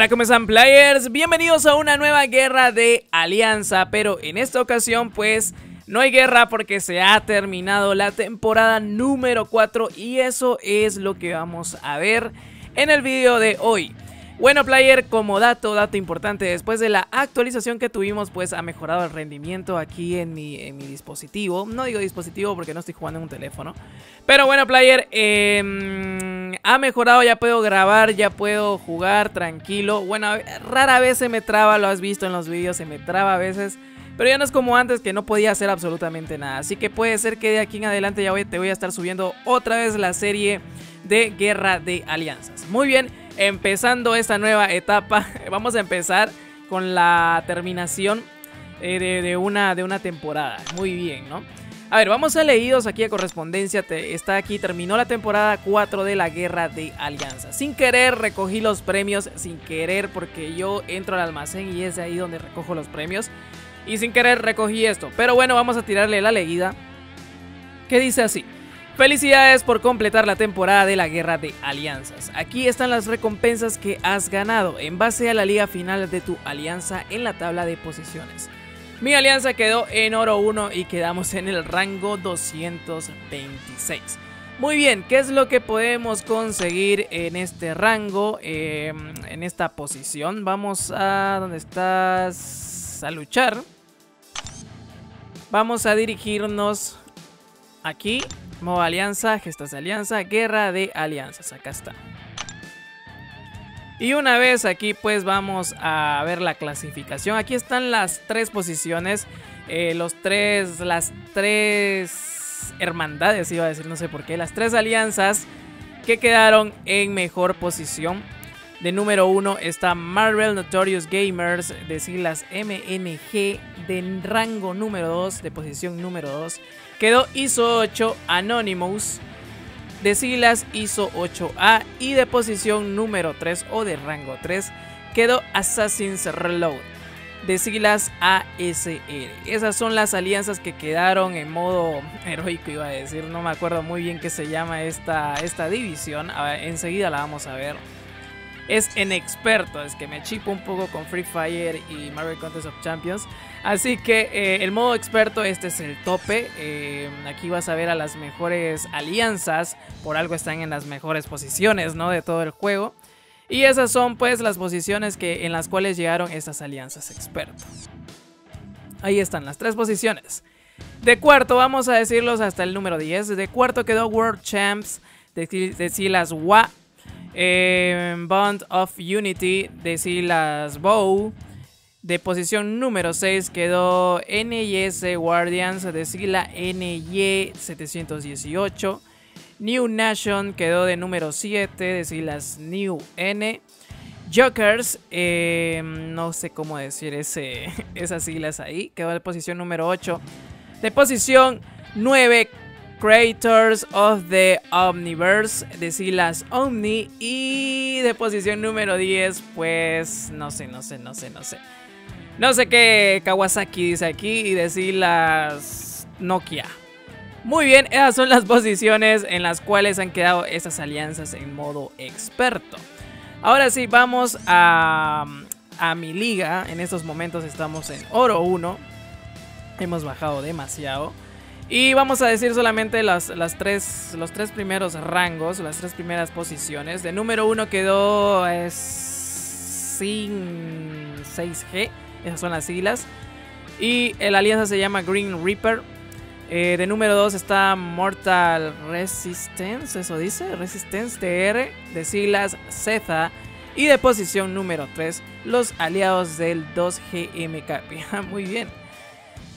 Hola, ¿cómo están, players? Bienvenidos a una nueva guerra de alianza, pero en esta ocasión pues no hay guerra porque se ha terminado la temporada número 4 y eso es lo que vamos a ver en el video de hoy. Bueno, player, como dato importante, después de la actualización que tuvimos, pues ha mejorado el rendimiento aquí en mi dispositivo. No digo dispositivo porque no estoy jugando en un teléfono. Pero bueno, player, ha mejorado, ya puedo grabar, ya puedo jugar tranquilo. Bueno, rara vez se me traba, lo has visto en los vídeos, se me traba a veces. Pero ya no es como antes que no podía hacer absolutamente nada. Así que puede ser que de aquí en adelante ya te voy a estar subiendo otra vez la serie de Guerra de Alianzas. Muy bien. Empezando esta nueva etapa, vamos a empezar con la terminación de una temporada. Muy bien, ¿no? A ver, vamos a leídos aquí a correspondencia. Está aquí, terminó la temporada 4 de la Guerra de Alianza. Sin querer recogí los premios, sin querer porque yo entro al almacén y es ahí donde recojo los premios. Y sin querer recogí esto, pero bueno, vamos a tirarle la leída. ¿Qué dice así? Felicidades por completar la temporada de la Guerra de Alianzas. Aquí están las recompensas que has ganado en base a la liga final de tu alianza en la tabla de posiciones. Mi alianza quedó en oro 1 y quedamos en el rango 226. Muy bien, ¿qué es lo que podemos conseguir en este rango, en esta posición? Vamos a donde estás a luchar. Vamos a dirigirnos aquí. Modo alianza, gestas de alianza, guerra de alianzas, acá está. Y una vez aquí pues vamos a ver la clasificación. Aquí están las tres posiciones, las tres hermandades, iba a decir, no sé por qué. Las tres alianzas que quedaron en mejor posición. De número 1 está Marvel Notorious Gamers, de siglas MNG, de rango número 2, de posición número 2. Quedó ISO 8 Anonymous, de siglas ISO 8A, y de posición número 3 o de rango 3 quedó Assassin's Reload, de siglas ASR. Esas son las alianzas que quedaron en modo heroico, iba a decir. No me acuerdo muy bien qué se llama esta división. A ver, enseguida la vamos a ver. Es en experto, es que me chipo un poco con Free Fire y Marvel Contest of Champions. Así que el modo experto, este es el tope. Aquí vas a ver a las mejores alianzas. Por algo están en las mejores posiciones, ¿no? De todo el juego. Y esas son pues las posiciones en las cuales llegaron estas alianzas expertas. Ahí están las tres posiciones. De cuarto, vamos a decirlos hasta el número 10. De cuarto quedó World Champs, de siglas WA. Bond of Unity, de siglas BOW, de posición número 6 quedó NYS Guardians, de sigla NY718. New Nation quedó de número 7, de siglas New N. Jokers, no sé cómo decir esas siglas ahí, quedó de posición número 8. De posición 9 Creators of the Omniverse, de siglas Omni, y de posición número 10, pues no sé. No sé qué Kawasaki dice aquí y de siglas Nokia. Muy bien, esas son las posiciones en las cuales han quedado estas alianzas en modo experto. Ahora sí, vamos a mi liga. En estos momentos estamos en oro 1. Hemos bajado demasiado. Y vamos a decir solamente los tres primeros rangos, las tres primeras posiciones. De número 1 quedó sin 6G, esas son las siglas. Y la alianza se llama Green Reaper. De número 2 está Mortal Resistance, eso dice, Resistance TR, de siglas Z. Y de posición número 3, los aliados del 2GMK. Muy bien,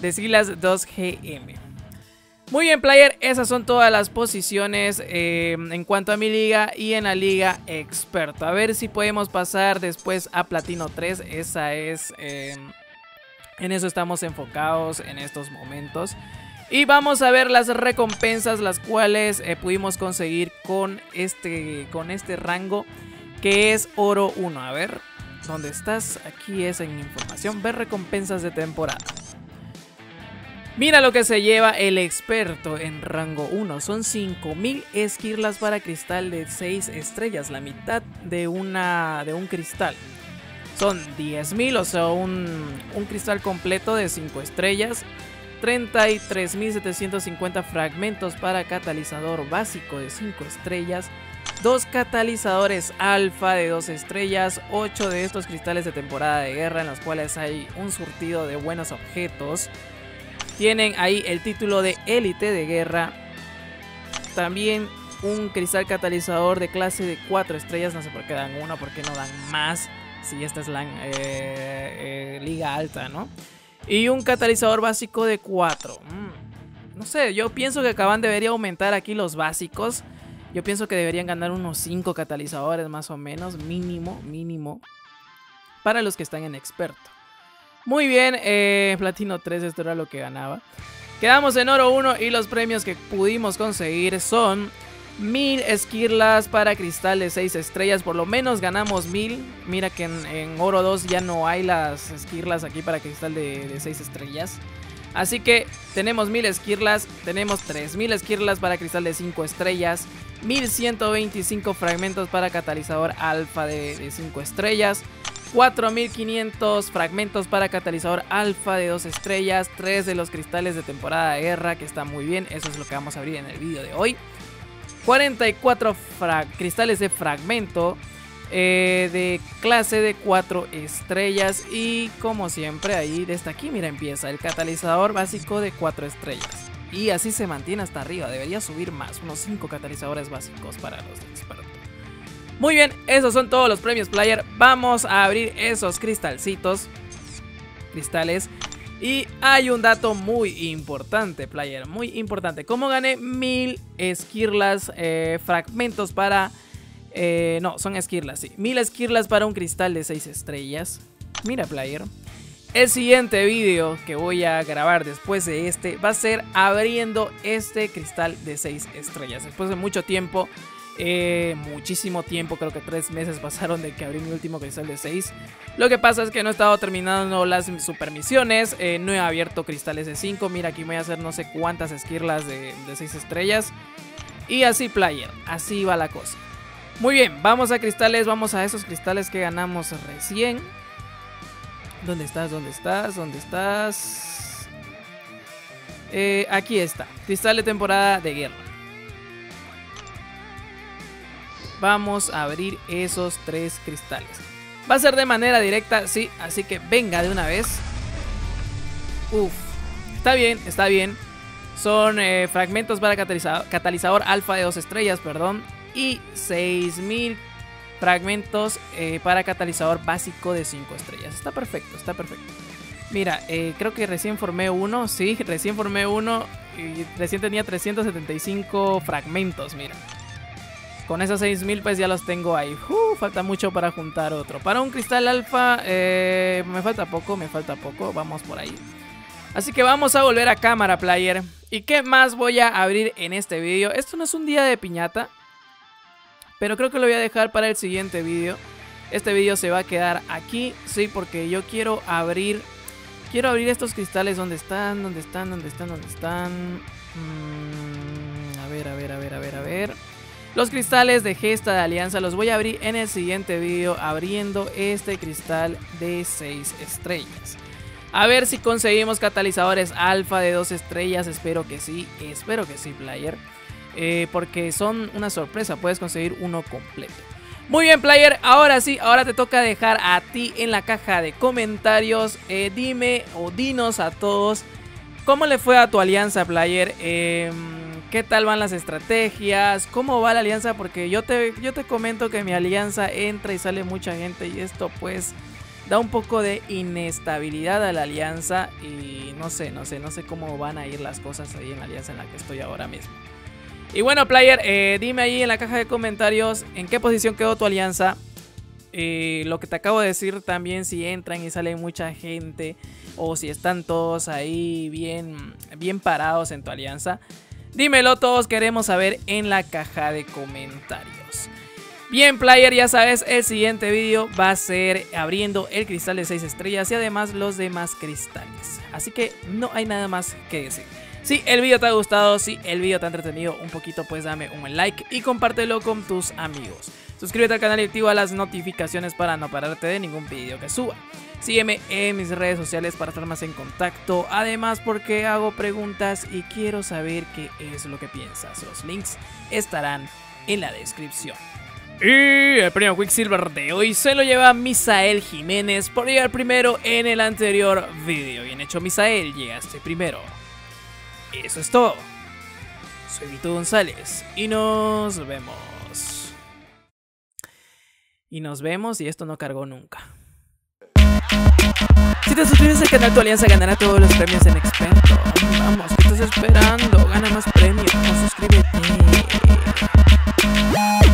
de siglas 2GM. Muy bien, player, esas son todas las posiciones en cuanto a mi liga y en la liga experto. A ver si podemos pasar después a platino 3, esa es, en eso estamos enfocados en estos momentos. Y vamos a ver las recompensas las cuales pudimos conseguir con este rango que es oro 1. A ver, ¿dónde estás? Aquí es en información, ver recompensas de temporada. Mira lo que se lleva el experto en rango 1, son 5000 esquirlas para cristal de 6 estrellas, la mitad de un cristal. Son 10.000, o sea, un cristal completo de 5 estrellas. 33.750 fragmentos para catalizador básico de 5 estrellas. 2 catalizadores alfa de 2 estrellas. 8 de estos cristales de temporada de guerra, en los cuales hay un surtido de buenos objetos. Tienen ahí el título de élite de guerra. También un cristal catalizador de clase de 4 estrellas. No sé por qué dan uno, por qué no dan más, si esta es la liga alta, ¿no? Y un catalizador básico de 4. No sé, yo pienso que Kabam debería aumentar aquí los básicos. Yo pienso que deberían ganar unos 5 catalizadores más o menos, mínimo, para los que están en experto. Muy bien, platino 3, esto era lo que ganaba. Quedamos en oro 1 y los premios que pudimos conseguir son 1000 esquirlas para cristal de 6 estrellas, por lo menos ganamos 1000. Mira que en oro 2 ya no hay las esquirlas aquí para cristal de 6 estrellas. Así que tenemos 1000 esquirlas, tenemos 3000 esquirlas para cristal de 5 estrellas, 1125 fragmentos para catalizador alfa de 5 estrellas, 4500 fragmentos para catalizador alfa de 2 estrellas, 3 de los cristales de temporada de guerra, que está muy bien, eso es lo que vamos a abrir en el vídeo de hoy. 44 cristales de fragmento de clase de 4 estrellas. Y como siempre ahí desde aquí, mira, empieza el catalizador básico de 4 estrellas. Y así se mantiene hasta arriba, debería subir más, unos 5 catalizadores básicos para los expertos. Muy bien, esos son todos los premios, player. Vamos a abrir esos cristales. Y hay un dato muy importante, player, muy importante. ¿Cómo gané 1000 esquirlas fragmentos para... no, son esquirlas, sí. 1000 esquirlas para un cristal de 6 estrellas. Mira, player, el siguiente video que voy a grabar después de este va a ser abriendo este cristal de 6 estrellas. Después de mucho tiempo, muchísimo tiempo, creo que 3 meses pasaron de que abrí mi último cristal de 6. Lo que pasa es que no he estado terminando las supermisiones, no he abierto cristales de 5. Mira, aquí voy a hacer no sé cuántas esquirlas de 6 estrellas. Y así, player, así va la cosa. Muy bien, vamos a cristales, vamos a esos cristales que ganamos recién. ¿Dónde estás? ¿Dónde estás? ¿Dónde estás? Aquí está, cristal de temporada de guerra. Vamos a abrir esos 3 cristales. Va a ser de manera directa, sí, así que venga de una vez. Uf, está bien, está bien. Son fragmentos para catalizador alfa de 2 estrellas, perdón. Y 6000 fragmentos para catalizador básico de 5 estrellas. Está perfecto, está perfecto. Mira, creo que recién formé uno, sí, recién formé uno. Y recién tenía 375 fragmentos, mira. Con esos 6000 pues ya los tengo ahí. Falta mucho para juntar otro. Para un cristal alfa me falta poco, vamos por ahí. Así que vamos a volver a cámara, player. ¿Y qué más voy a abrir en este vídeo? Esto no es un día de piñata, pero creo que lo voy a dejar para el siguiente vídeo. Este vídeo se va a quedar aquí, sí, porque yo quiero abrir... quiero abrir estos cristales. ¿Dónde están? ¿Dónde están? ¿Dónde están? ¿Dónde están? A ver... Los cristales de gesta de alianza los voy a abrir en el siguiente video, abriendo este cristal de 6 estrellas. A ver si conseguimos catalizadores alfa de 2 estrellas, espero que sí, player. Porque son una sorpresa, puedes conseguir uno completo. Muy bien, player, ahora sí, ahora te toca dejar a ti en la caja de comentarios. Dime o dinos a todos, ¿cómo le fue a tu alianza, player? ¿Qué tal van las estrategias? ¿Cómo va la alianza? Porque yo te comento que mi alianza entra y sale mucha gente, y esto pues da un poco de inestabilidad a la alianza. Y no sé cómo van a ir las cosas ahí en la alianza en la que estoy ahora mismo. Y bueno, player, dime ahí en la caja de comentarios en qué posición quedó tu alianza. Lo que te acabo de decir también, si entran y sale mucha gente, o si están todos ahí bien parados en tu alianza. Dímelo, todos queremos saber en la caja de comentarios. Bien, player, ya sabes, el siguiente vídeo va a ser abriendo el cristal de 6 estrellas y además los demás cristales. Así que no hay nada más que decir. Si el vídeo te ha gustado, si el vídeo te ha entretenido un poquito, pues dame un like y compártelo con tus amigos. Suscríbete al canal y activa las notificaciones para no perderte de ningún vídeo que suba. Sígueme en mis redes sociales para estar más en contacto, además porque hago preguntas y quiero saber qué es lo que piensas. Los links estarán en la descripción. Y el premio Quicksilver de hoy se lo lleva Misael Jiménez por llegar primero en el anterior vídeo. Bien hecho, Misael, llegaste primero. Eso es todo. Soy Vito González y nos vemos. Y esto no cargó nunca. Si te suscribes al canal, tu alianza ganará todos los premios en experto. Vamos, ¿qué estás esperando? Gana más premios, suscríbete.